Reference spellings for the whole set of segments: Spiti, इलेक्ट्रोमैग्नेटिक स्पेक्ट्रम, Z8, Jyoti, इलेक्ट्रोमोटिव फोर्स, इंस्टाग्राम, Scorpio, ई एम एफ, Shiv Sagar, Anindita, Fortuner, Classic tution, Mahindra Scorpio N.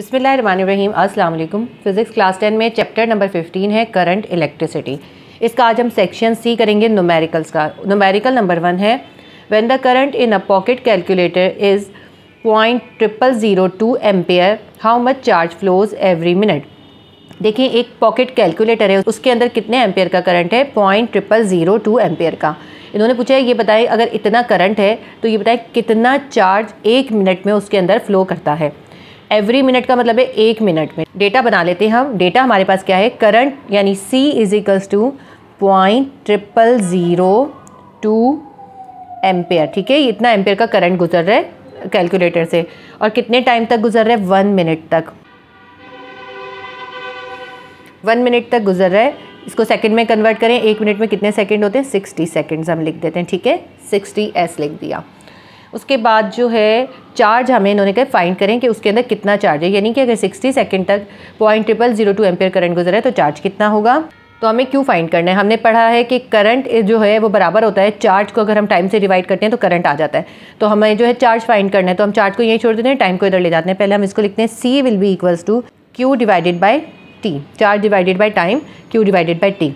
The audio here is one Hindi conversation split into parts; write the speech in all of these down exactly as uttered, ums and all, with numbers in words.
बिस्मिल्लाहिर्रहमानिर्रहीम। अस्सलाम वालेकुम। फिज़िक्स क्लास टेन में चैप्टर नंबर फिफ्टीन है करंट इलेक्ट्रिसिटी। इसका आज हम सेक्शन सी करेंगे न्यूमेरिकल्स का। न्यूमेरिकल नंबर वन है when the current in a pocket calculator is point triple zero two ampere how much charge flows every minute. देखिए एक पॉकेट कैलकुलेटर है, उसके अंदर कितने एम्पेयर का करंट है, point triple zero two ampere का। इन्होंने पूछा है ये बताएं अगर इतना करंट है तो ये बताएं कितना चार्ज एक मिनट में उसके अंदर फ्लो करता है। एवरी मिनट का मतलब है एक मिनट में। डेटा बना लेते हैं हम। डेटा हमारे पास क्या है, करंट यानी C is equals to point triple zero two ampere. ठीक है, इतना एम्पेयर का करंट गुजर रहा है कैलकुलेटर से और कितने टाइम तक गुजर रहा है, वन मिनट तक। वन मिनट तक गुजर रहा है। इसको सेकंड में कन्वर्ट करें, एक मिनट में कितने सेकंड होते हैं, सिक्सटी सेकंड्स हम लिख देते हैं। ठीक है, सिक्सटी एस लिख दिया। उसके बाद जो है चार्ज हमें इन्होंने कहा फाइंड करें कि उसके अंदर कितना चार्ज है, यानी कि अगर सिक्सटी सेकंड तक point triple zero two ampere current गुजरा है तो चार्ज कितना होगा। तो हमें क्यों फाइंड करना है, हमने पढ़ा है कि करंट जो है वो बराबर होता है चार्ज को, अगर हम टाइम से डिवाइड करते हैं तो करंट आ जाता है। तो हमें जो है चार्ज फाइंड करना है, तो हम चार्ज को यहीं छोड़ देते हैं, टाइम को इधर ले जाते हैं। पहले हम इसको लिखते हैं C will be equals to Q divided by T, charge divided by time, Q divided by T.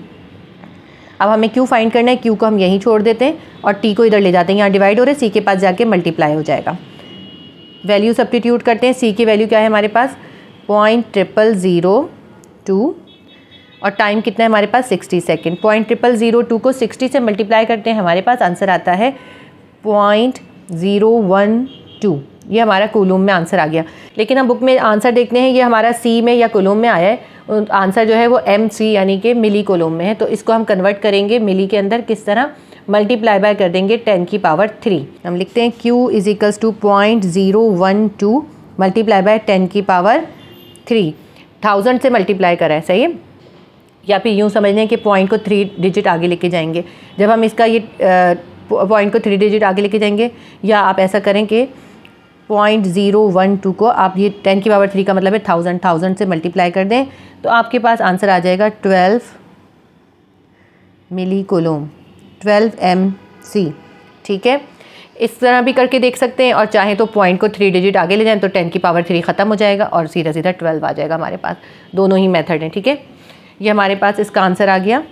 अब हमें क्यू फाइंड करना है, क्यू को हम यहीं छोड़ देते हैं और टी को इधर ले जाते हैं, यहाँ डिवाइड हो रहा है, सी के पास जाके मल्टीप्लाई हो जाएगा। वैल्यू सब्स्टिट्यूट करते हैं, सी की वैल्यू क्या है हमारे पास, पॉइंट ट्रिपल ज़ीरो टू और टाइम कितना है हमारे पास, sixty second. Point triple zero two को सिक्सटी से मल्टीप्लाई करते हैं, हमारे पास आंसर आता है पॉइंट ज़ीरो वन टू। ये हमारा कूलम में आंसर आ गया, लेकिन हम बुक में आंसर देखते हैं ये हमारा सी में या कूलम में आया है, आंसर जो है वो एम सी यानी कि मिली कोलोम में है। तो इसको हम कन्वर्ट करेंगे मिली के अंदर, किस तरह, मल्टीप्लाई बाय कर देंगे टेन की पावर थ्री। हम लिखते हैं Q is equals to point zero one two multiply by ten की पावर थ्री। थाउजेंड से मल्टीप्लाई करा है, सही है, या फिर यूँ समझ लें कि पॉइंट को थ्री डिजिट आगे लेके जाएंगे। जब हम इसका ये पॉइंट को थ्री डिजिट आगे लेके जाएंगे, या आप ऐसा करें कि पॉइंट ज़ीरो वन टू को आप ये टेन की पावर थ्री का मतलब है थाउजेंड, थाउजेंड से मल्टीप्लाई कर दें तो आपके पास आंसर आ जाएगा twelve milli coulomb, twelve M C. ठीक है, इस तरह भी करके देख सकते हैं, और चाहे तो पॉइंट को थ्री डिजिट आगे ले जाएं तो टेन की पावर थ्री ख़त्म हो जाएगा और सीधा सीधा ट्वेल्व आ जाएगा हमारे पास। दोनों ही मेथड हैं। ठीक है, ये हमारे पास इसका आंसर आ गया,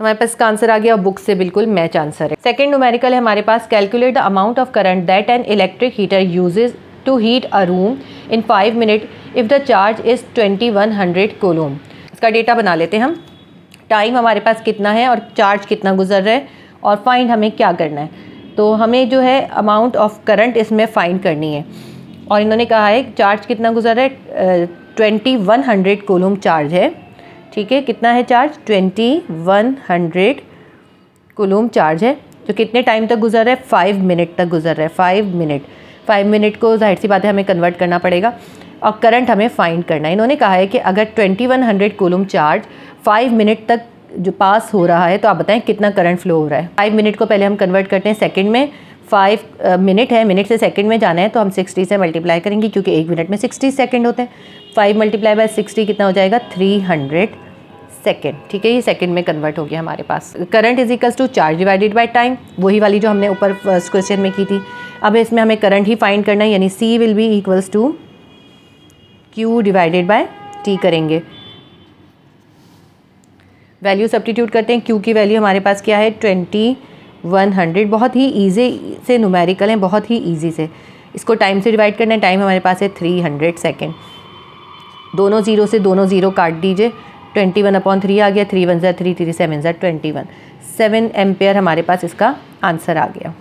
हमारे पास इसका आंसर आ गया और बुक से बिल्कुल मैच आंसर है। सेकंड न्यूमेरिकल है हमारे पास, calculate the amount of current that an electric heater uses to heat a room in five minute if the charge is twenty one hundred coulomb. इसका डेटा बना लेते हैं हम। टाइम हमारे पास कितना है और चार्ज कितना गुजर रहा है और फाइंड हमें क्या करना है। तो हमें जो है अमाउंट ऑफ करंट इसमें फाइंड करनी है, और इन्होंने कहा है चार्ज कितना गुजर रहा है, twenty one hundred coulomb charge है। ठीक है, कितना है charge, twenty one hundred coulomb charge है, तो कितने टाइम तक गुजर रहा है, फाइव मिनट तक गुजर रहा है। फाइव मिनट फाइव मिनट को जाहिर सी बात है हमें कन्वर्ट करना पड़ेगा और करंट हमें फाइंड करना है। इन्होंने कहा है कि अगर twenty one hundred coulomb charge five minute तक जो पास हो रहा है तो आप बताएं कितना करंट फ्लो हो रहा है। फाइव मिनट को पहले हम कन्वर्ट करते हैं सेकंड में, फाइव मिनट है, मिनट से सेकंड में जाना है तो हम सिक्सटी से मल्टीप्लाई करेंगे क्योंकि एक मिनट में सिक्सटी सेकंड होते हैं। फाइव मल्टीप्लाई बाय सिक्सटी कितना हो जाएगा, थ्री हंड्रेड सेकेंड। ठीक है, ये सेकंड में कन्वर्ट हो गया हमारे पास। Current is equals to charge divided by time, वही वाली जो हमने ऊपर फर्स्ट क्वेश्चन में की थी। अब इसमें हमें करंट ही फाइंड करना है, यानी C will be equals to Q divided by T करेंगे। वैल्यू सब्स्टिट्यूट करते हैं, क्यू की वैल्यू हमारे पास क्या है, ट्वेंटी वन हंड्रेड। बहुत ही ईजी से न्यूमेरिकल हैं, बहुत ही ईजी से। इसको टाइम से डिवाइड करना है, टाइम हमारे पास है थ्री हंड्रेड सेकेंड। दोनों ज़ीरो से दोनों ज़ीरो काट दीजिए, ट्वेंटी वन अपॉन थ्री आ गया, थ्री वन ज़ा थ्री, थ्री सेवन ज़ा ट्वेंटी वन, सेवन एम्पेयर हमारे पास इसका आंसर आ गया।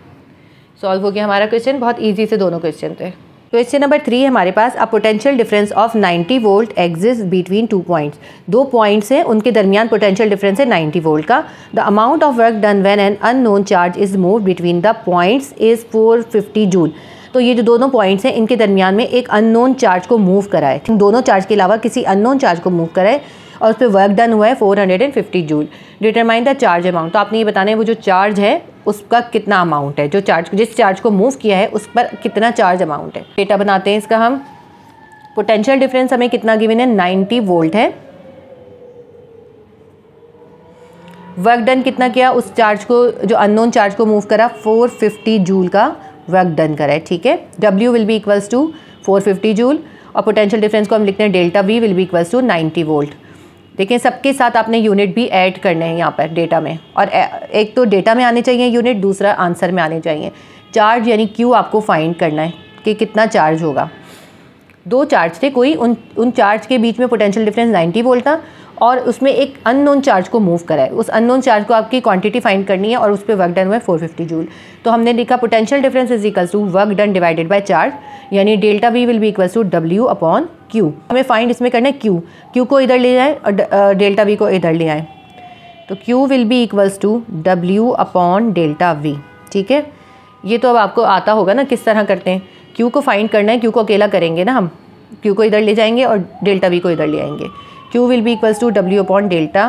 सॉल्व हो गया हमारा क्वेश्चन, बहुत ईजी से दोनों क्वेश्चन थे। क्वेश्चन नंबर थ्री है हमारे पास, a potential difference of ninety volt exist between two points. दो पॉइंट्स हैं, उनके दरमियान पोटेंशियल डिफरेंस है नाइन्टी वोल्ट का। The amount of work done when an unknown charge is moved between the points is four fifty joule. तो ये जो दोनों पॉइंट्स हैं इनके दरमियान में एक अननोन चार्ज को मूव कराए, दोनों चार्ज के अलावा किसी अननोन चार्ज को मूव कराए और उस पर वर्क डन हुआ है four hundred fifty joule. Determine the charge amount, तो आपने ये बताना है वो जो चार्ज है उसका कितना अमाउंट है, जो चार्ज जिस चार्ज को मूव किया है उस पर कितना चार्ज अमाउंट है। डेटा बनाते हैं इसका हम। पोटेंशियल डिफरेंस हमें कितना गिवन है, नाइन्टी वोल्ट है। वर्क डन कितना किया उस चार्ज को, जो अननोन चार्ज को मूव करा, फोर फिफ्टी जूल का वर्क डन करा है। ठीक है, W will be equals to four fifty joule और पोटेंशियल डिफरेंस को हम लिखते हैं delta V will be equals to ninety volt. देखिए सबके साथ आपने यूनिट भी ऐड करने हैं यहाँ पर डेटा में, और एक तो डेटा में आने चाहिए यूनिट, दूसरा आंसर में आने चाहिए। चार्ज यानी Q आपको फाइंड करना है कि कितना चार्ज होगा। दो चार्ज थे कोई, उन उन चार्ज के बीच में पोटेंशियल डिफरेंस नाइन्टी वोल्ट था और उसमें एक अननोन चार्ज को मूव करा है। उस अननोन चार्ज को आपकी क्वांटिटी फाइंड करनी है और उस पर वर्क डन हुआ है फोर फिफ्टी जूल। तो हमने लिखा potential difference is equals to work done divided by charge, यानी delta V will be equals to W upon Q. हमें फाइंड इसमें करना है क्यू, क्यू को इधर ले जाए और डेल्टा वी को इधर ले आए, तो Q will be equals to W upon delta V. ठीक है, ये तो अब आपको आता होगा ना किस तरह करते हैं। क्यू को फाइंड करना है, क्यू को अकेला करेंगे ना हम, क्यू को इधर ले जाएंगे और डेल्टा वी को इधर ले आएंगे। Q will be equals to W upon delta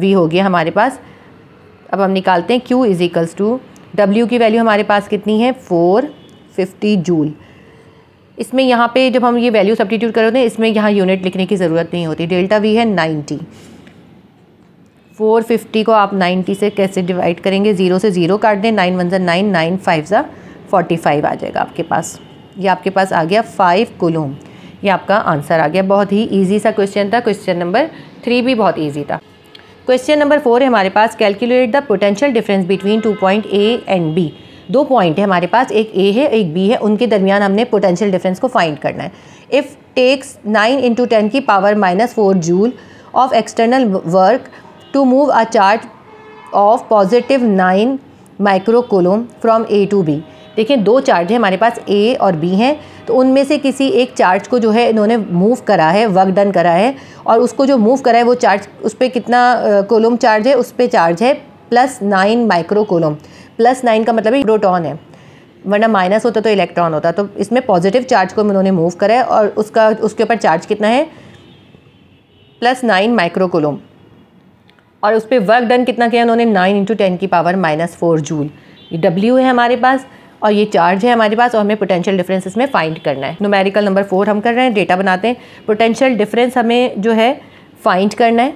V हो गया हमारे पास। अब हम निकालते हैं Q is equals to W की वैल्यू हमारे पास कितनी है फोर फिफ्टी जूल। इसमें यहाँ पे जब हम ये वैल्यू सब्स्टिट्यूट करते हैं इसमें यहाँ यूनिट लिखने की ज़रूरत नहीं होती। डेल्टा V है नाइन्टी, फोर फिफ्टी को आप नाइन्टी से कैसे डिवाइड करेंगे, ज़ीरो से ज़ीरो काट दें, नाइन वन ज़ा नाइन, नाइन फाइव ज़ा फोर्टी फाइव आ जाएगा आपके पास। ये आपके पास आ गया फाइव कूलम, ये आपका आंसर आ गया। बहुत ही इजी सा क्वेश्चन था, क्वेश्चन नंबर थ्री भी बहुत इजी था। क्वेश्चन नंबर फोर है हमारे पास, calculate the potential difference between two point A and B. दो पॉइंट है हमारे पास, एक ए है एक बी है, उनके दरमियान हमने पोटेंशियल डिफरेंस को फाइंड करना है। If takes nine into ten की power minus four joule of external work to move a charge of positive nine micro coulomb from A to B. देखिए दो चार्ज है हमारे पास ए और बी हैं, तो उनमें से किसी एक चार्ज को जो है इन्होंने मूव करा है, वर्क डन करा है, और उसको जो मूव करा है वो चार्ज, उस पर कितना कोलम चार्ज है, उस पर चार्ज है plus nine micro coulomb. Plus nine का मतलब है प्रोटॉन है, वरना माइनस होता तो इलेक्ट्रॉन होता। तो इसमें पॉजिटिव चार्ज को इन्होंने मूव करा है और उसका उसके ऊपर चार्ज कितना है प्लस नाइन माइक्रो कोलम, और उस पर वर्क डन कितना किया उन्होंने नाइन इंटू टेन की पावर माइनस फोर जूल। ये डब्ल्यू है हमारे पास और ये चार्ज है हमारे पास, और हमें पोटेंशियल डिफरेंस इसमें फाइंड करना है। न्यूमेरिकल नंबर फोर हम कर रहे हैं, डेटा बनाते हैं। पोटेंशियल डिफरेंस हमें जो है फाइंड करना है,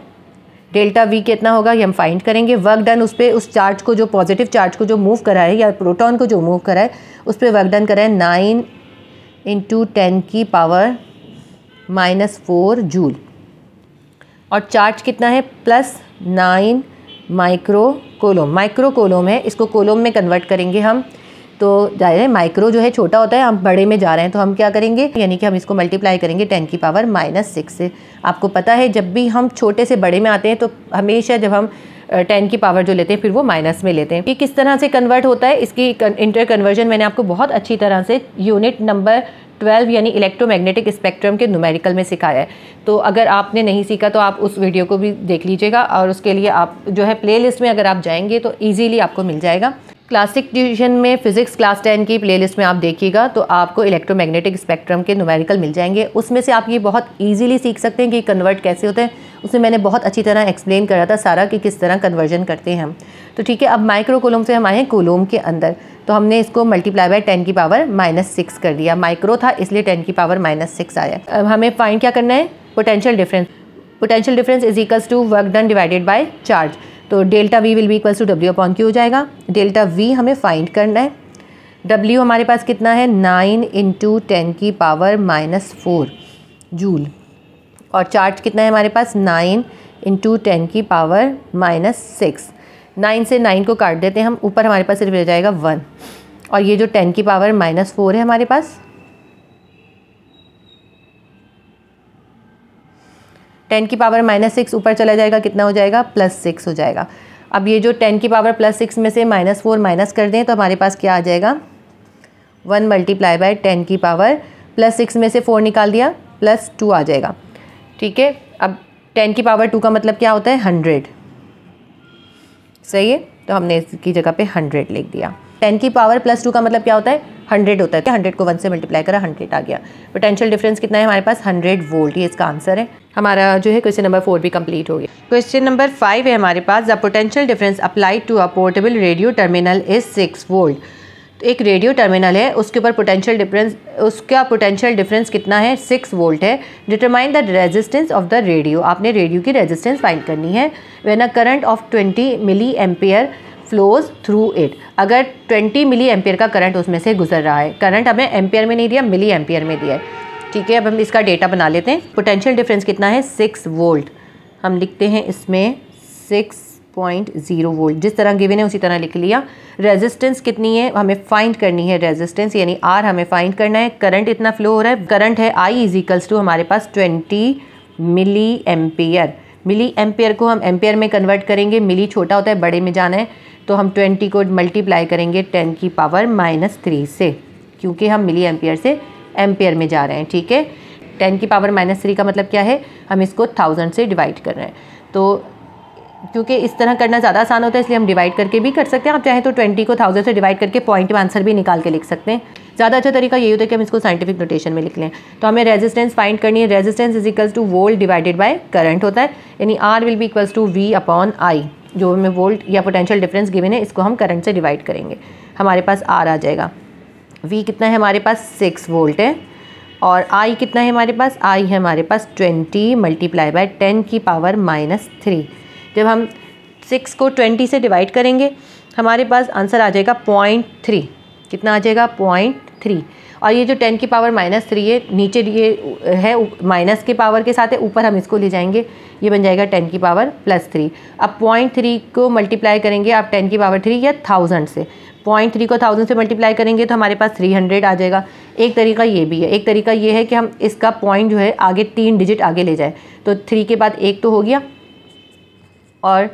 डेल्टा वी कितना होगा ये हम फाइंड करेंगे। वर्क डन उस पर, उस चार्ज को जो पॉजिटिव चार्ज को जो मूव करा है या प्रोटॉन को जो मूव करा है उस पर वर्क डन करा है नाइन इंटू टेन की पावर माइनस फोर जूल, और चार्ज कितना है plus nine micro coulomb. Micro coulomb है, इसको कोलोम में कन्वर्ट करेंगे हम, तो जाहिर माइक्रो जो है छोटा होता है, हम बड़े में जा रहे हैं, तो हम क्या करेंगे यानी कि हम इसको मल्टीप्लाई करेंगे टेन की पावर माइनस सिक्स से। आपको पता है जब भी हम छोटे से बड़े में आते हैं तो हमेशा जब हम टेन की पावर जो लेते हैं फिर वो माइनस में लेते हैं। ये किस तरह से कन्वर्ट होता है, इसकी इंटर कन्वर्जन मैंने आपको बहुत अच्छी तरह से यूनिट नंबर ट्वेल्व यानी इलेक्ट्रोमैग्नेटिक स्पेक्ट्रम के न्यूमेरिकल में सिखाया है। तो अगर आपने नहीं सीखा तो आप उस वीडियो को भी देख लीजिएगा, और उसके लिए आप जो है प्लेलिस्ट में अगर आप जाएंगे तो ईजीली आपको मिल जाएगा। क्लासिक ट्यूशन में फिजिक्स क्लास टेन की प्लेलिस्ट में आप देखिएगा तो आपको इलेक्ट्रोमैग्नेटिक स्पेक्ट्रम के न्यूमेरिकल मिल जाएंगे, उसमें से आप ये बहुत इजीली सीख सकते हैं कि कन्वर्ट कैसे होते हैं। उसमें मैंने बहुत अच्छी तरह एक्सप्लेन करा था सारा कि किस तरह कन्वर्जन करते हैं हम। तो ठीक है, अब माइक्रो कोलोम से हम आए हैं कोलोम के अंदर, तो हमने इसको मल्टीप्लाई बाय टेन की पावर माइनस सिक्स कर दिया। माइक्रो था इसलिए टेन की पावर माइनस सिक्स आया। अब हमें फाइंड क्या करना है, potential difference. Potential difference is equals to work done divided by charge, तो delta V will be equals to W upon Q हो जाएगा। डेल्टा V हमें फाइंड करना है, W हमारे पास कितना है नाइन इंटू टेन की पावर माइनस फोर जूल, और चार्ज कितना है हमारे पास नाइन इंटू टेन की पावर माइनस सिक्स। नाइन से नाइन को काट देते हैं हम, ऊपर हमारे पास सिर्फ रह जाएगा वन, और ये जो टेन की पावर माइनस फोर है हमारे पास, टेन की पावर माइनस सिक्स ऊपर चला जाएगा, कितना हो जाएगा प्लस सिक्स हो जाएगा। अब ये जो टेन की पावर प्लस सिक्स में से माइनस फोर माइनस कर दें तो हमारे पास क्या आ जाएगा, वन मल्टीप्लाई बाय टेन की पावर प्लस सिक्स में से फोर निकाल दिया प्लस टू आ जाएगा। ठीक है, अब टेन की पावर टू का मतलब क्या होता है हंड्रेड, सही है, तो हमने इसकी जगह पे हंड्रेड लिख दिया। टेन की पावर प्लस टू का मतलब क्या होता है हंड्रेड होता है, हंड्रेड को वन से मल्टीप्लाई करा हंड्रेड आ गया। पोटेंशियल डिफरेंस कितना है हमारे पास हंड्रेड वोल्ट, ये इसका आंसर है। हमारा जो है क्वेश्चन नंबर फोर भी कंप्लीट हो गया। क्वेश्चन नंबर फाइव है हमारे पास, the potential difference applied to a portable radio terminal is six volt. तो एक रेडियो टर्मिनल है उसके ऊपर पोटेंशियल डिफरेंस, उसका पोटेंशियल डिफरेंस कितना है सिक्स वोल्ट है। Determine the resistance of the radio, आपने रेडियो की रेजिस्टेंस फाइंड करनी है। When a current of twenty milli ampere flows through it, अगर ट्वेंटी मिली एम्पियर का करंट उसमें से गुजर रहा है। करंट हमें एम्पियर में नहीं दिया, मिली एम्पियर में दिया है। ठीक है, अब हम इसका डेटा बना लेते हैं। पोटेंशियल डिफरेंस कितना है, सिक्स वोल्ट। हम लिखते हैं इसमें सिक्स पॉइंट ज़ीरो वोल्ट, जिस तरह गिवन है उसी तरह लिख लिया। रेजिस्टेंस कितनी है हमें फाइंड करनी है, रेजिस्टेंस यानी आर हमें फाइंड करना है। करंट इतना फ्लो हो रहा है, करंट है आई इज इक्वल्स टू हमारे पास twenty milli ampere. Milli ampere को हम एम्पियर में कन्वर्ट करेंगे, मिली छोटा होता है, बड़े में जाना है, तो हम ट्वेंटी को मल्टीप्लाई करेंगे टेन की पावर माइनस थ्री से, क्योंकि हम मिली एम्पियर से एम्पियर में जा रहे हैं। ठीक है, टेन की पावर माइनस थ्री का मतलब क्या है, हम इसको थाउजेंड से डिवाइड कर रहे हैं। तो क्योंकि इस तरह करना ज़्यादा आसान होता है, इसलिए हम डिवाइड करके भी कर सकते हैं। आप चाहें तो ट्वेंटी को थाउजेंड से डिवाइड करके पॉइंट में आंसर भी निकाल के लिख सकते हैं। ज़्यादा अच्छा तरीका यही होता है कि हम इसको साइंटिफिक नोटेशन में लिख लें। तो हमें रेजिस्टेंस फाइंड करनी है, resistance is equals to volt divided by current होता है, यानी R will be equals to V upon I. जो हमें वोल्ट या पोटेंशियल डिफरेंस गिवन है, इसको हम करंट से डिवाइड करेंगे, हमारे पास आर आ जाएगा। वी कितना है हमारे पास, सिक्स वोल्ट है, और आई कितना है हमारे पास, आई है हमारे पास ट्वेंटी मल्टीप्लाई बाय टेन की पावर माइनस थ्री। जब हम सिक्स को ट्वेंटी से डिवाइड करेंगे, हमारे पास आंसर आ जाएगा पॉइंट थ्री। कितना आ जाएगा, पॉइंट थ्री। और ये जो टेन की पावर माइनस थ्री है, नीचे ये है माइनस के पावर के साथ है, ऊपर हम इसको ले जाएंगे, ये बन जाएगा टेन की पावर प्लस थ्री। अब पॉइंट थ्री को मल्टीप्लाई करेंगे आप टेन की पावर थ्री या थाउजेंड से, पॉइंट थ्री को थाउजेंड से मल्टीप्लाई करेंगे तो हमारे पास थ्री हंड्रेड आ जाएगा। एक तरीका ये भी है, एक तरीका ये है कि हम इसका पॉइंट जो है आगे तीन डिजिट आगे ले जाएँ, तो थ्री के बाद एक तो हो गया, और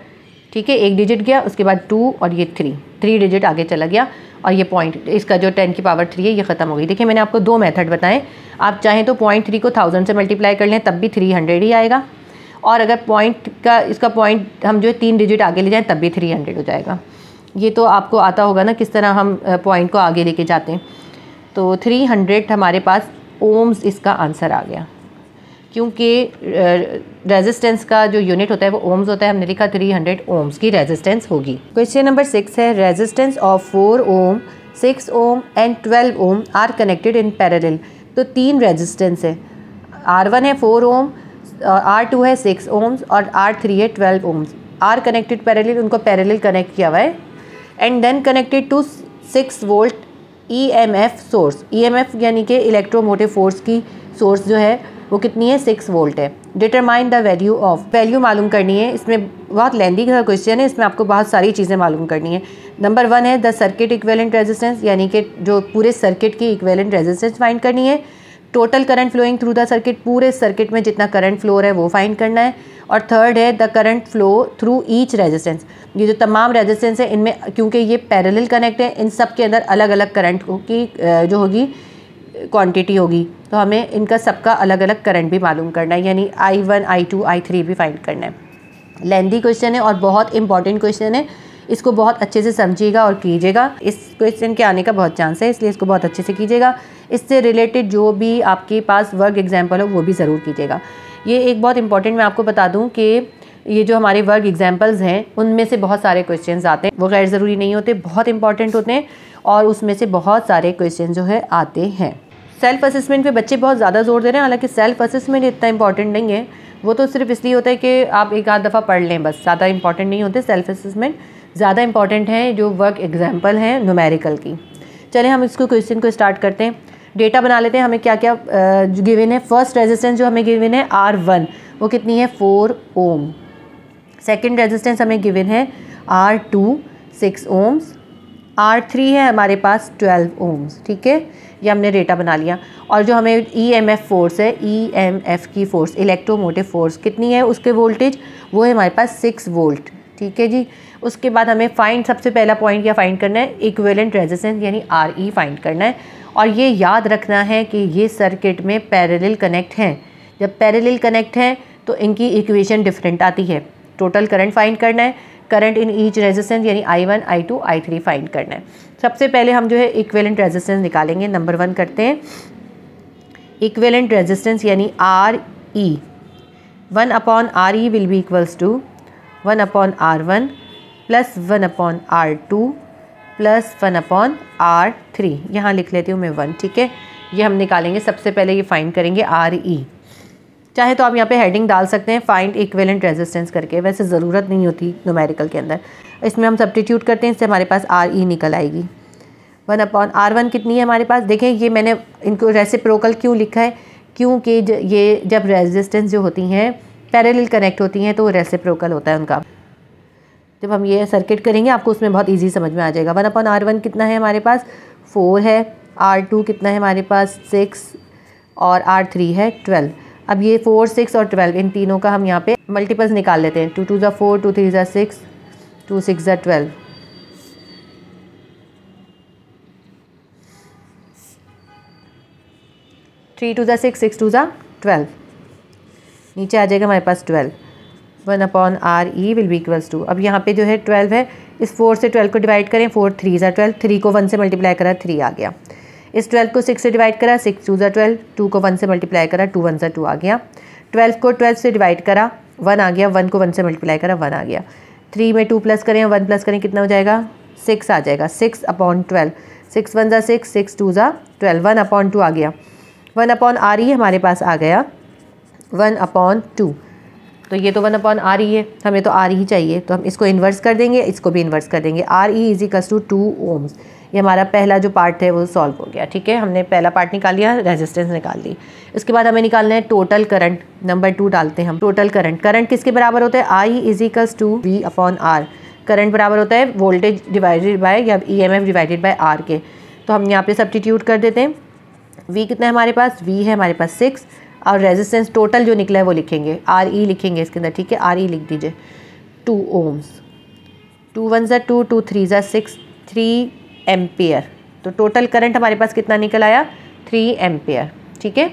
ठीक है एक डिजिट गया, उसके बाद टू और ये थ्री, थ्री डिजिट आगे चला गया, और ये पॉइंट इसका जो टेन की पावर थ्री है ये ख़त्म हो गई। देखिए मैंने आपको दो मेथड बताएं, आप चाहें तो पॉइंट थ्री को थाउजेंड से मल्टीप्लाई कर लें, तब भी थ्री हंड्रेड ही आएगा, और अगर पॉइंट का इसका पॉइंट हम जो है तीन डिजिट आगे ले जाएं तब भी थ्री हंड्रेड हो जाएगा। ये तो आपको आता होगा ना किस तरह हम पॉइंट को आगे लेके जाते हैं। तो थ्री हंड्रेड हमारे पास ओम्स इसका आंसर आ गया, क्योंकि रेजिस्टेंस का जो यूनिट होता है वो ओम्स होता है, हमने लिखा थ्री हंड्रेड ओम्स की रेजिस्टेंस होगी। क्वेश्चन नंबर सिक्स है, resistance of four ohm, six ohm and twelve ohm are connected in parallel. तो तीन रेजिस्टेंस है, आर वन है फोर ओम, आर टू है सिक्स ओम्स, और आर थ्री है twelve ohms. Are connected parallel, उनको पैरेलल कनेक्ट किया हुआ है, and then connected to six volt ई एम एफ source. ई एम एफ यानी कि इलेक्ट्रोमोटिव फोर्स की सोर्स जो है वो कितनी है, सिक्स वोल्ट है। Determine the value of, value मालूम करनी है। इसमें बहुत लेंदी का क्वेश्चन है, इसमें आपको बहुत सारी चीज़ें मालूम करनी है। नंबर वन है द सर्किट इक्वेलेंट रेजिस्टेंस, यानी कि जो पूरे सर्किट की इक्वेलेंट रेजिस्टेंस फाइंड करनी है। Total current flowing through the circuit, पूरे सर्किट में जितना करंट फ्लो है वो फाइंड करना है। और थर्ड है the current flow through each resistance, ये जो तमाम रेजिस्टेंस है इनमें क्योंकि ये पैरेलल कनेक्ट है, इन सब के अंदर अलग अलग करंट की जो होगी क्वांटिटी होगी, तो हमें इनका सबका अलग अलग करंट भी मालूम करना है, यानी I one I two I three भी फाइंड करना है। लेंदी क्वेश्चन है और बहुत इंपॉर्टेंट क्वेश्चन है, इसको बहुत अच्छे से समझिएगा और कीजिएगा। इस क्वेश्चन के आने का बहुत चांस है, इसलिए इसको बहुत अच्छे से कीजिएगा। इससे रिलेटेड जो भी आपके पास वर्क एग्जाम्पल हो वो भी ज़रूर कीजिएगा। ये एक बहुत इंपॉर्टेंट, मैं आपको बता दूँ कि ये जो हमारे वर्क एग्जाम्पल्स हैं उनमें से बहुत सारे क्वेश्चंस आते हैं, वो गैर ज़रूरी नहीं होते, बहुत इंपॉर्टेंट होते हैं, और उसमें से बहुत सारे क्वेश्चन जो है आते हैं। सेल्फ असेसमेंट पे बच्चे बहुत ज़्यादा जोर दे रहे हैं, हालांकि सेल्फ असेसमेंट इतना इंपॉर्टेंट नहीं है, वो तो सिर्फ इसलिए होता है कि आप एक आध दफ़ा पढ़ लें, बस ज़्यादा इंपॉर्टेंट नहीं होते सेल्फ असेसमेंट। ज़्यादा इंपॉर्टेंट है जो वर्क एग्जाम्पल हैं न्यूमेरिकल की। चलें हम इसको क्वेश्चन को स्टार्ट करते हैं, डेटा बना लेते हैं। हमें क्या क्या गिवन है, फर्स्ट रेजिस्टेंस जो हमें गिवन है आर वन, वो कितनी है, फोर ओम। सेकेंड रेजिस्टेंस हमें गिवन है R two, six ohms. R three है हमारे पास ट्वेल्व ओम्स। ठीक है, ये हमने डेटा बना लिया। और जो हमें ई एम एफ फोर्स है, ई एम एफ की फोर्स, इलेक्ट्रोमोटिव फोर्स कितनी है, उसके वोल्टेज वो है हमारे पास सिक्स वोल्ट। ठीक है जी, उसके बाद हमें फाइंड, सबसे पहला पॉइंट क्या फाइंड करना है, इक्विवेलेंट रेजिस्टेंस यानी आर ई फाइंड करना है। और ये याद रखना है कि ये सर्किट में पैरेलल कनेक्ट हैं, जब पैरेलल कनेक्ट हैं तो इनकी इक्वेशन डिफरेंट आती है। टोटल करंट फाइंड करना है, करंट इन ईच रेजिस्टेंस यानी I one I two I three find करना है। सबसे पहले हम जो है इक्विवेलेंट रेजिस्टेंस निकालेंगे। नंबर वन करते हैं, इक्विवेलेंट रेजिस्टेंस यानी R E, one upon R E will be equals to one upon R one plus one upon R two plus one upon R three. यहाँ लिख लेती हूँ मैं वन। ठीक है, ये हम निकालेंगे सबसे पहले, ये फाइंड करेंगे आर ई। चाहे तो आप यहाँ पे हेडिंग डाल सकते हैं फाइंड इक्विवेलेंट रेजिस्टेंस करके, वैसे ज़रूरत नहीं होती न्यूमेरिकल के अंदर। इसमें हम सब्स्टिट्यूट करते हैं, इससे हमारे पास आर ई निकल आएगी। वन अपॉन आर वन कितनी है हमारे पास, देखें ये मैंने इनको रेसिप्रोकल क्यों लिखा है, क्योंकि ये जब रेजिस्टेंस जो होती हैं पैरेलल कनेक्ट होती हैं तो वो रेसिप्रोकल होता है उनका। जब हम ये सर्किट करेंगे आपको उसमें बहुत इजी समझ में आ जाएगा। वन अपॉन आर वन कितना है हमारे पास, फोर है। आर टू कितना है हमारे पास, सिक्स। और आर थ्री है ट्वेल्व। अब ये फोर, सिक्स और ट्वेल्व इन तीनों का हम यहाँ पे मल्टीपल्स निकाल लेते हैं। टू टू ज़ा फोर, टू थ्री ज़ा सिक्स, टू सिक्स ज़ा ट्वेल्व। थ्री टू ज़ा सिक्स, सिक्स टू ज़ा ट्वेल्व। नीचे आ जाएगा हमारे पास twelve. One upon R E will be equals to, अब यहाँ पे जो है ट्वेल्व है, इस फोर से ट्वेल्व को डिवाइड करें, फोर थ्री ज़ा ट्वेल्व। थ्री को वन से मल्टीप्लाई करा, थ्री आ गया। इस ट्वेल्व को सिक्स से डिवाइड करा, सिक्स टू ज़ा ट्वेल्व। टू को वन से मल्टीप्लाई करा, टू वन ज़ा टू आ गया। ट्वेल्व को ट्वेल्व से डिवाइड करा, वन आ गया। वन को वन से मल्टीप्लाई करा, वन आ गया। थ्री में टू प्लस करें, वन प्लस करें, कितना हो जाएगा, सिक्स आ जाएगा। Six upon twelve, six one ज़ा सिक्स, सिक्स टू ज़ा ट्वेल्व। वन अपॉन टू आ गया। वन अपॉन आर ई हमारे पास आ गया, वन अपॉन टू। तो ये तो वन अपॉन आर ई है, हमें तो आर ई चाहिए, तो हम इसको इन्वर्स कर देंगे, इसको भी इन्वर्स कर देंगे। R E is equals to two ohms. ये हमारा पहला जो पार्ट है वो सॉल्व हो गया। ठीक है, हमने पहला पार्ट निकाल लिया, रेजिस्टेंस निकाल ली। इसके बाद हमें निकालना है टोटल करंट। नंबर टू डालते हैं हम, टोटल करंट। करंट किसके बराबर होता है, I is equals to V upon R. Current बराबर होता है वोल्टेज डिवाइडेड बाय या ई एम एफ divided by R के। तो हम यहाँ पर सब्स्टिट्यूट कर देते हैं। वी कितना है हमारे पास, वी है हमारे पास सिक्स। और रेजिस्टेंस टोटल जो निकला है वो लिखेंगे, आर ई लिखेंगे इसके अंदर। ठीक है, आर ई लिख दीजिए, टू ओम्स। टू वन ज़ा टू, टू थ्री ज़ा सिक्स, थ्री एम्पेयर। तो टोटल करंट हमारे पास कितना निकल आया, थ्री एम्पेयर। ठीक है,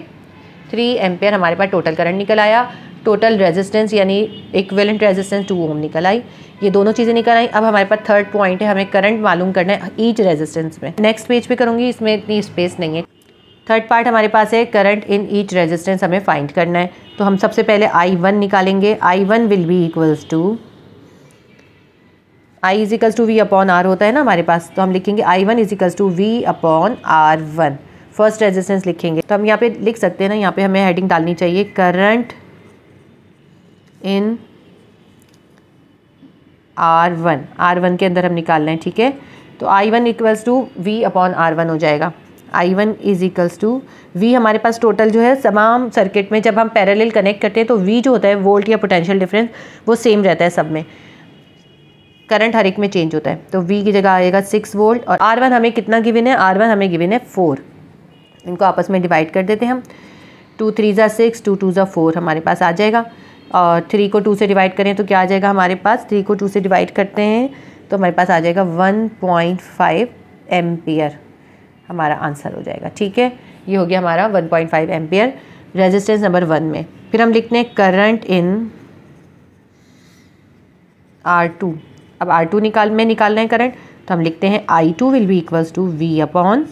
थ्री एम्पेयर हमारे पास टोटल करंट निकल आया। टोटल रेजिस्टेंस यानी इक्विवेलेंट रेजिस्टेंस टू ओम निकल आई। ये दोनों चीज़ें निकल आई। अब हमारे पास थर्ड पॉइंट है, हमें करंट मालूम करना है ईच रेजिस्टेंस में। नेक्स्ट पेज पे करूँगी, इसमें इतनी स्पेस नहीं है। थर्ड पार्ट हमारे पास है करंट इन ईच रेजिस्टेंस, हमें फाइंड करना है। तो हम सबसे पहले आई वन निकालेंगे। I one will be equals to, I is equals to V upon R होता है ना हमारे पास, तो हम लिखेंगे I one is equals to V upon R one. First resistance लिखेंगे, तो हम यहाँ पे लिख सकते हैं ना, यहाँ पे हमें हेडिंग डालनी चाहिए, current in R one. R one के अंदर हम निकालना है। ठीक है, तो I one equals to V upon R one हो जाएगा। I one is equals to V हमारे पास टोटल जो है तमाम सर्किट में जब हम पैरेलल कनेक्ट करते हैं तो वी जो होता है वोल्ट या पोटेंशियल डिफरेंस वो सेम रहता है सब में, करंट हर एक में चेंज होता है। तो वी की जगह आएगा सिक्स वोल्ट। और आर वन हमें कितना गिवन है, आर वन हमें गिवन है फोर। इनको आपस में डिवाइड कर देते हैं हम, टू थ्री ज़ा सिक्स, टू टू ज़ा फोर हमारे पास आ जाएगा। और थ्री को टू से डिवाइड करें तो क्या आ जाएगा हमारे पास, थ्री को टू से डिवाइड करते हैं तो हमारे पास आ जाएगा वन पॉइंट फाइव एम्पियर हमारा आंसर हो जाएगा। ठीक है, ये हो गया हमारा one point five ampere resistance number one में। फिर हम लिखते हैं करंट इन आर टू। अब आर टू निकाल में निकालना है करंट, तो हम लिखते हैं I two will be equals to V upon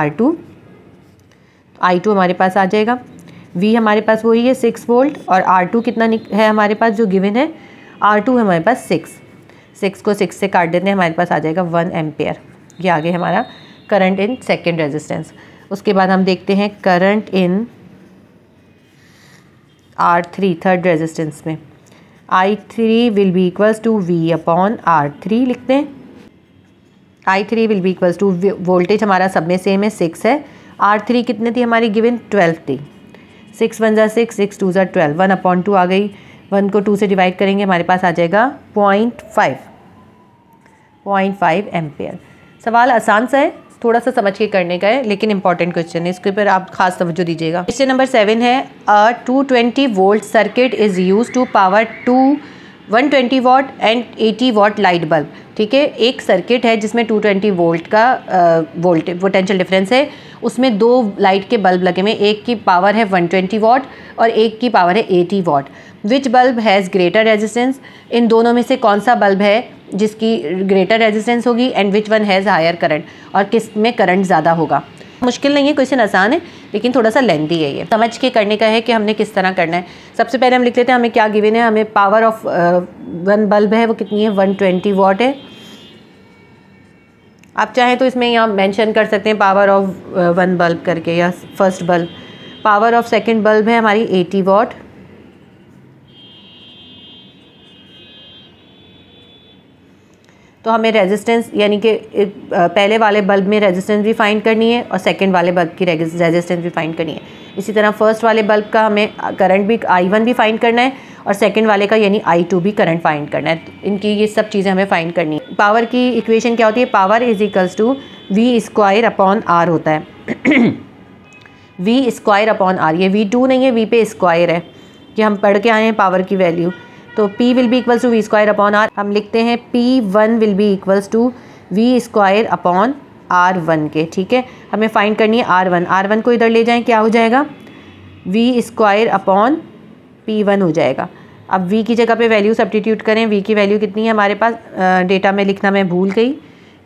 R two. I to हमारे पास आ जाएगा, V हमारे पास वही है सिक्स वोल्ट, और आर टू कितना है हमारे पास जो गिवन है, आर टू हमारे पास सिक्स। सिक्स को सिक्स से काट देते हैं, हमारे पास आ जाएगा वन एम्पियर। ये आ गया हमारा करंट इन सेकेंड रेजिस्टेंस। उसके बाद हम देखते हैं current in R three, third resistance में। I three will be equals to V upon R three लिखते हैं। I three will be equals to, voltage हमारा सब में सेम है सिक्स है। आर थ्री कितने थी हमारी गिवन, ट्वेल्व थी। सिक्स वन ज़ा सिक्स, सिक्स टू ज़ा ट्वेल्व। वन अपॉन टू आ गई, वन को टू से डिवाइड करेंगे हमारे पास आ जाएगा point five point five ampere. सवाल आसान सा है, थोड़ा सा समझ के करने का है, लेकिन इंपॉर्टेंट क्वेश्चन है, इसके ऊपर आप खास तवज्जो दीजिएगा। क्वेश्चन नंबर सेवन है, a two hundred twenty volt circuit is use to power two one hundred twenty watt and eighty watt light bulb. ठीक है, एक सर्किट है जिसमें टू हंड्रेड ट्वेंटी वोल्ट का वोल्ट पोटेंशियल डिफरेंस है, उसमें दो लाइट के बल्ब लगे हुए, एक की पावर है वन हंड्रेड ट्वेंटी वाट और एक की पावर है eighty watt. Which bulb has greater resistance, इन दोनों में से कौन सा बल्ब है जिसकी ग्रेटर रेजिस्टेंस होगी, and which one has higher current, और किस में करंट ज़्यादा होगा। मुश्किल नहीं है, क्वेश्चन आसान है लेकिन थोड़ा सा लेंथी है, ये समझ के करने का है कि हमने किस तरह करना है। सबसे पहले हम लिख लेते हैं हमें क्या गिवन है, हमें पावर ऑफ वन बल्ब है वो कितनी है, वन हंड्रेड ट्वेंटी वाट है। आप चाहें तो इसमें यहाँ मेंशन कर सकते हैं पावर ऑफ वन बल्ब करके, या first bulb. Power of second bulb है हमारी एटी वाट। तो हमें रेजिस्टेंस यानी कि पहले वाले बल्ब में रेजिस्टेंस भी फाइंड करनी है और सेकंड वाले बल्ब की रेजिस्टेंस भी फाइंड करनी है। इसी तरह फर्स्ट वाले बल्ब का हमें करंट भी आई वन भी फाइंड करना है और सेकंड वाले का यानी आई टू भी करंट फाइंड करना है। इनकी ये सब चीज़ें हमें फाइंड करनी है। पावर की इक्वेशन क्या होती है? Power is equals to V square upon R होता है। वी स्क्वायर अपॉन आर, ये वी टू नहीं है, वी पे स्क्वायर है, ये हम पढ़ के आए हैं पावर की वैल्यू। तो P will be equals to V square upon R, हम लिखते हैं P one will be equals to V square upon R one के। ठीक है, हमें फाइंड करनी है R वन। R वन को इधर ले जाएं, क्या हो जाएगा? V square upon P one हो जाएगा। अब V की जगह पे वैल्यू सब्स्टिट्यूट करें। V की वैल्यू कितनी है हमारे पास? डेटा में लिखना मैं भूल गई,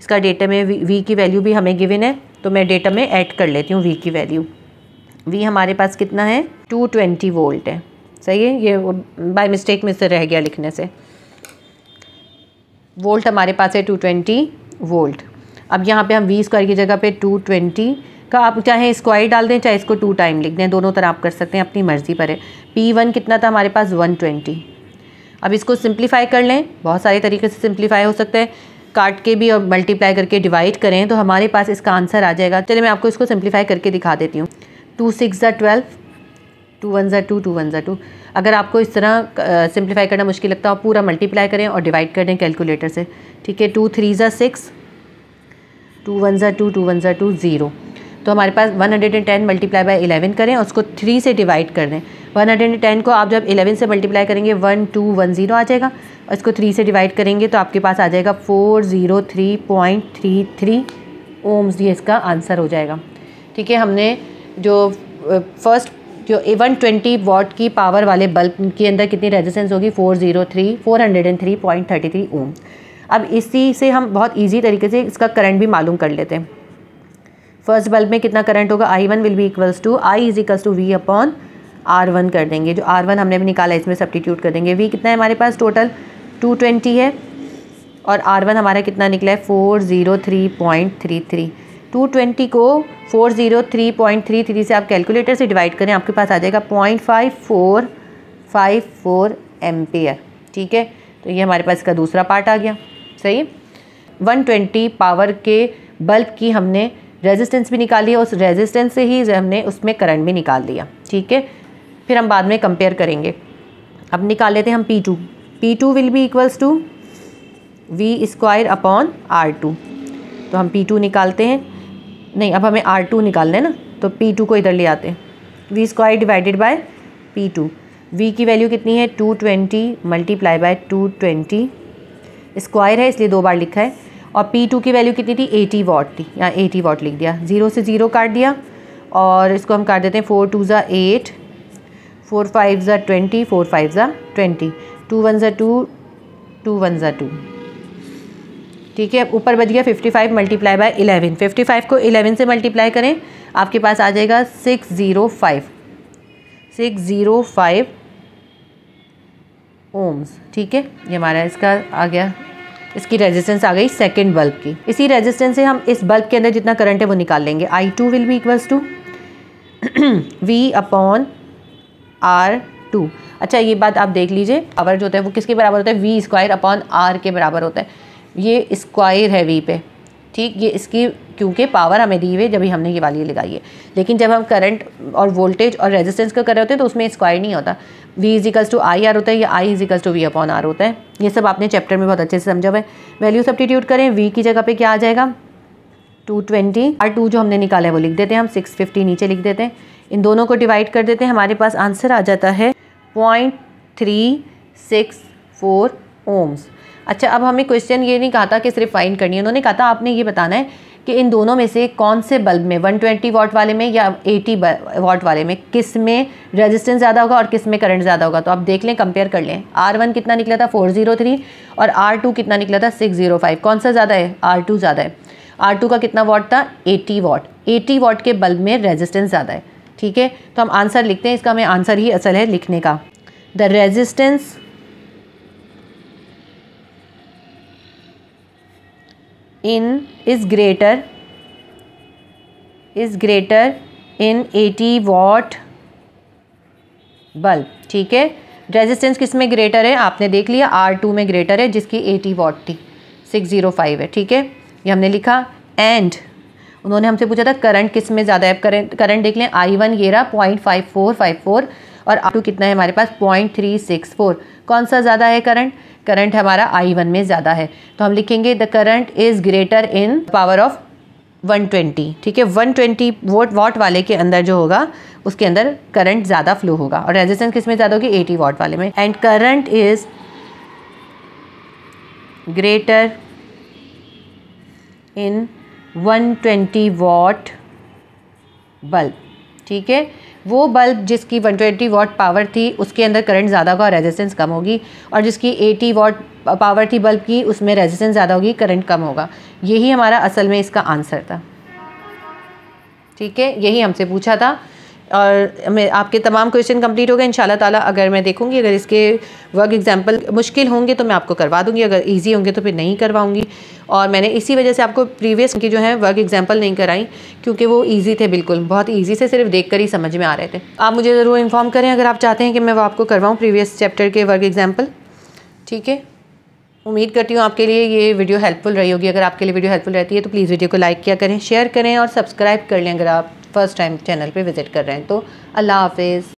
इसका डेटा में V की वैल्यू भी हमें गिवन है, तो मैं डेटा में ऐड कर लेती हूँ V की वैल्यू। V हमारे पास कितना है? टू ट्वेंटी वोल्ट है, सही है। ये बाय मिस्टेक में से रह गया लिखने से। वोल्ट हमारे पास है टू ट्वेंटी वोल्ट। अब यहाँ पे हम वी स्क्वायर की जगह पे टू ट्वेंटी का आप चाहे स्क्वायर डाल दें चाहे इसको टू टाइम लिख दें, दोनों तरह आप कर सकते हैं, अपनी मर्ज़ी पर है। P वन कितना था हमारे पास? One twenty. अब इसको सिंप्लीफाई कर लें, बहुत सारे तरीके से सिंप्लीफाई हो सकता है, काट के भी और मल्टीप्लाई करके डिवाइड करें तो हमारे पास इसका आंसर आ जाएगा। चलिए मैं आपको इसको सिंप्लीफाई करके दिखा देती हूँ। टू सिक्स ज़ा ट्वेल्व, टू वन ज़ा टू, टू वन ज़ा टू। अगर आपको इस तरह सिंप्लीफाई करना मुश्किल लगता हो, पूरा मल्टीप्लाई करें और डिवाइड कर दें कैलकुलेटर से। ठीक है, टू थ्री ज़ा सिक्स, टू वन ज़ा टू, टू वन ज़ा टू ज़ीरो। तो हमारे पास one hundred and ten multiply by eleven करें और उसको थ्री से डिवाइड कर दें। वन हंड्रेड एंड टेन को आप जब एलेवन से मल्टीप्लाई करेंगे वन टू वन ज़ीरो आ जाएगा, और इसको थ्री से डिवाइड करेंगे तो आपके पास आ जाएगा four zero three point three three ohms, ये इसका आंसर हो जाएगा। ठीक है, हमने जो फर्स्ट जो वन ट्वेंटी वॉट की पावर वाले बल्ब के अंदर कितनी रेजिस्टेंस होगी? Four hundred three point three three ohm. अब इसी से हम बहुत इजी तरीके से इसका करंट भी मालूम कर लेते हैं। फर्स्ट बल्ब में कितना करंट होगा? I one will be equals to I is equals to V upon R one कर देंगे। जो आर वन हमने भी निकाला इसमें सब्स्टिट्यूट कर देंगे। वी कितना है हमारे पास? टोटल टू ट्वेंटी है और आर वन हमारा कितना निकला है? Four hundred three point three three. Two twenty को four hundred three point three three से आप कैलकुलेटर से डिवाइड करें, आपके पास आ जाएगा point five four five four ampere. ठीक है, तो ये हमारे पास इसका दूसरा पार्ट आ गया, सही। वन ट्वेंटी पावर के बल्ब की हमने रेजिस्टेंस भी निकाली है, उस रेजिस्टेंस से ही हमने उसमें करंट भी निकाल दिया। ठीक है, फिर हम बाद में कंपेयर करेंगे। अब निकाल लेते हैं हम P two. P two will be equals to V square upon R two. तो हम P टू निकालते हैं, नहीं अब हमें R टू निकालना है ना, तो P टू को इधर ले आते हैं। V square divided by P two. V की वैल्यू कितनी है? Two twenty multiply by two twenty, square है इसलिए दो बार लिखा है। और P टू की वैल्यू कितनी थी? एटी वॉट थी, यहाँ एटी वॉट लिख दिया। ज़ीरो से ज़ीरो काट दिया और इसको हम काट देते हैं। फोर टू ज़ा एट, फोर फाइव ज़ा ट्वेंटी, फोर फाइव ज़ा ट्वेंटी, टू वन ज़ा टू, टू वन ज़ा टू। ठीक है, ऊपर बच गया fifty five multiply by eleven. Fifty five को इलेवन से मल्टीप्लाई करें, आपके पास आ जाएगा six hundred five, six hundred five ohms. ठीक है, ये हमारा इसका आ गया, इसकी रेजिस्टेंस आ गई सेकंड बल्ब की। इसी रेजिस्टेंस से हम इस बल्ब के अंदर जितना करंट है वो निकाल लेंगे। I two will be equals to V upon R two. अच्छा, ये बात आप देख लीजिए, पावर जो होता है वो किसके बराबर होता है? वी स्क्वायर अपॉन आर के बराबर होता है। ये स्क्वायर है V पे, ठीक। ये इसकी क्योंकि पावर हमें दी हुई है, जब हमने ये वाली लगाई है, लेकिन जब हम करंट और वोल्टेज और रेजिस्टेंस का कर रहे होते हैं तो उसमें स्क्वायर नहीं होता, V is equals to I R होता है, या I is equals to V upon R होता है। ये सब आपने चैप्टर में बहुत अच्छे से समझा हुआ है। वैल्यू सब्स्टिट्यूट करें, V की जगह पे क्या आ जाएगा? To twenty. आर टू जो हमने निकाला है वो लिख देते हैं हम, सिक्स फिफ्टी नीचे लिख देते हैं। इन दोनों को डिवाइड कर देते हैं, हमारे पास आंसर आ जाता है point three six four ohms. अच्छा, अब हमें क्वेश्चन ये नहीं कहा था कि सिर्फ फाइंड करनी है, उन्होंने कहा था आपने ये बताना है कि इन दोनों में से कौन से बल्ब में, वन ट्वेंटी वॉट वाले में या एटी वॉट वाले में, किस में रेजिस्टेंस ज़्यादा होगा और किस में करंट ज़्यादा होगा। तो आप देख लें, कंपेयर कर लें। R वन कितना निकला था? फोर हंड्रेड थ्री, और R टू कितना निकला था? Six hundred five. कौन सा ज़्यादा है? R टू ज़्यादा है। R टू का कितना वॉट था? Eighty watt. एटी वॉट के बल्ब में रेजिस्टेंस ज़्यादा है। ठीक है, तो हम आंसर लिखते हैं, इसका हमें आंसर ही असल है लिखने का। The resistance in is greater is greater in eighty watt bulb. ठीक है, रेजिस्टेंस किस में ग्रेटर है? आपने देख लिया, आर टू में ग्रेटर है जिसकी एटी वॉट थी। सिक्स जीरो फाइव है, ठीक है, ये हमने लिखा। एंड उन्होंने हमसे पूछा था करंट किस में ज़्यादा है, करंट करंट देख लें, आई वन ये रहा point five four five four और आई टू कितना है हमारे पास पॉइंट थ्री सिक्स फोर, कौन सा ज़्यादा है करंट, करंट हमारा आई वन में ज़्यादा है, तो हम लिखेंगे the current is greater in power of one twenty, ठीक है, वन ट्वेंटी वोट वाट वाले के अंदर जो होगा उसके अंदर करंट ज़्यादा फ्लो होगा, और रेजिस्टेंस किस में ज़्यादा होगी एटी वाट वाले में। And current is greater in one twenty watt bulb, ठीक है, वो बल्ब जिसकी वन ट्वेंटी वॉट पावर थी उसके अंदर करंट ज़्यादा होगा और रेजिस्टेंस कम होगी, और जिसकी एटी वॉट पावर थी बल्ब की उसमें रेजिस्टेंस ज़्यादा होगी करंट कम होगा। यही हमारा असल में इसका आंसर था, ठीक है, यही हमसे पूछा था। और मैं आपके तमाम क्वेश्चन कंप्लीट हो गए इंशाल्लाह ताला। अगर मैं देखूंगी अगर इसके वर्क एग्जाम्पल मुश्किल होंगे तो मैं आपको करवा दूंगी, अगर इजी होंगे तो फिर नहीं करवाऊंगी। और मैंने इसी वजह से आपको प्रीवियस की जो है वर्क एग्जाम्पल नहीं कराई क्योंकि वो इजी थे, बिल्कुल बहुत इजी से सिर्फ देखकर ही समझ में आ रहे थे। आप मुझे ज़रूर इन्फॉर्म करें अगर आप चाहते हैं कि मैं वो आपको करवाऊँ प्रीवियस चैप्टर के वर्क एग्जाम्पल, ठीक है। उम्मीद करती हूँ आपके लिए ये वीडियो हेल्पफुल रही होगी। अगर आपके लिए वीडियो हेल्पफुल रहती है तो प्लीज़ वीडियो को लाइक किया करें, शेयर करें और सब्सक्राइब कर लें अगर आप फर्स्ट टाइम चैनल पे विज़िट कर रहे हैं तो। अल्लाह हाफ़िज़।